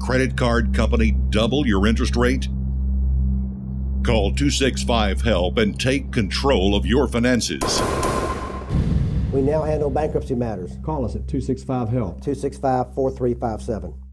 credit card company double your interest rate? Call 265-HELP and take control of your finances. We now handle bankruptcy matters. Call us at 265-HELP. 265-4357.